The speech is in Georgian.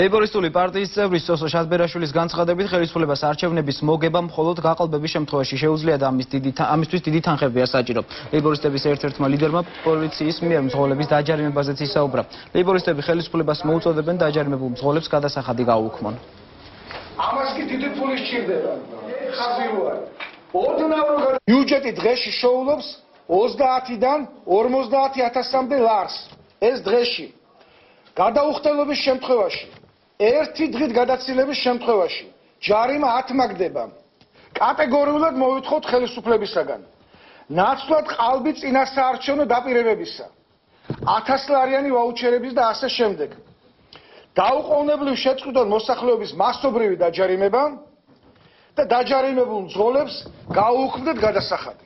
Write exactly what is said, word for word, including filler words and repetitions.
ლეიბორისტული პარტიის წევრი სოსო შატბერაშვილის განცხადებით ხელისუფლებას არჩევნების მოგება მხოლოდ გაყალბების შემთხვევაში შეუძლია და ამის დიდი ამისთვის დიდი თანხებია საჭირო. ლეიბორისტების ერთ-ერთმა ლიდერმა პოლიციის მიერ მძღოლების დაჯარიმებაზეც ისაუბრა. ლეიბორისტები ხელისუფლებას მოუწოდებენ დაჯარიმებულ მძღოლებს გადასახადი გაუქმონ. Amaç ki didi polis çirde var. Odun avrogar. Yüceti dreşi şovlups, ozda atidan, ormozda ati atasam de lars. Ez dreşi. Gada uxtelobi şemtxevashi. Erti drit gadatsilebi şemtxevashi. Jarima atmak debam. Kategoriulad moyutxot xelisuplebissagan. Natslat qalbits inasa arçonu dapirebebissa. Ataslariyani vaucherebis da asa şemdeg. Დაუყოვნებლივ შეწყვიტონ მოსახლეობის მასობრივი დაჯარიმება და დაჯარიმებულ მძღოლებს გაუქმდეთ გადასახადი.